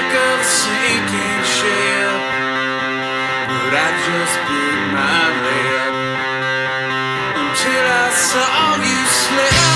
wreck of a sinking ship, but I just bit my lip until I saw you slip.